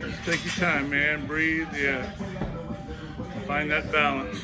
Just take your time, man. Breathe, yeah. Find that balance.